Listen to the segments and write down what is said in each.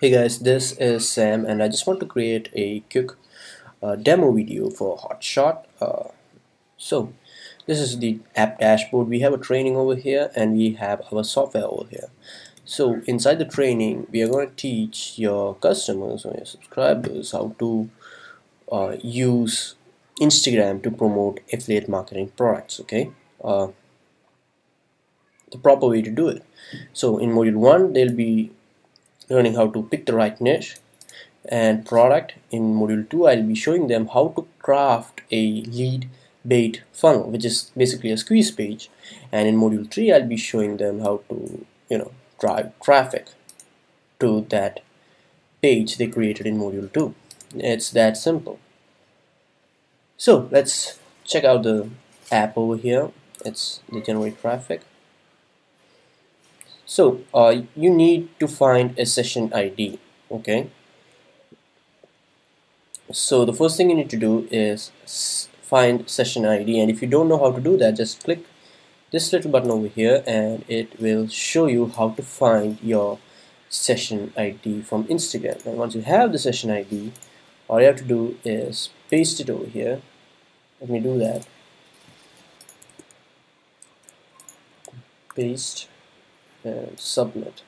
Hey guys, this is Sam and I just want to create a quick demo video for Hotshott. So this is the app dashboard. We have a training over here and we have our software over here. So inside the training we are going to teach your customers or your subscribers how to use Instagram to promote affiliate marketing products, okay? The proper way to do it. So in module 1 they'll be learning how to pick the right niche and product. In module 2 I'll be showing them how to craft a lead bait funnel, which is basically a squeeze page, and in module 3 I'll be showing them how to drive traffic to that page they created in module 2. It's that simple. So let's check out the app over here. It's the generate traffic. So you need to find a session ID, okay? So the first thing you need to do is find session ID, and if you don't know how to do that, just click this little button over here and it will show you how to find your session ID from Instagram. And once you have the session ID, all you have to do is paste it over here. Let me do that. Paste. And submit.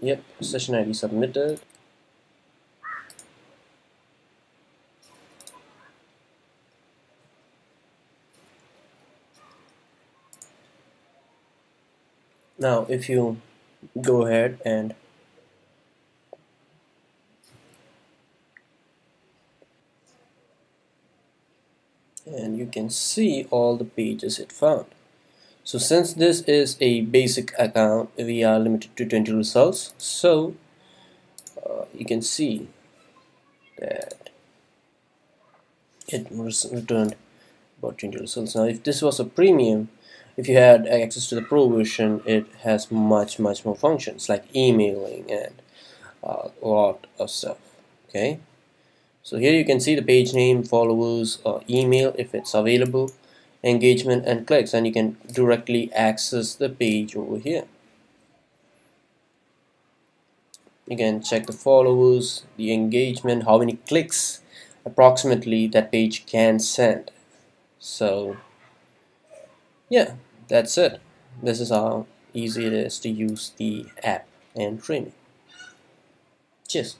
Yep, session ID submitted. Now if you go ahead and you can see all the pages it found. So since this is a basic account, we are limited to 20 results. So you can see that it returned about 20 results. Now if this was a premium, if you had access to the pro version, it has much more functions like emailing and a lot of stuff, okay? So here you can see the page name, followers, email if it's available, engagement and clicks, and you can directly access the page over here. You can check the followers, the engagement, how many clicks approximately that page can send. So yeah, that's it. This is how easy it is to use the app and training. Cheers.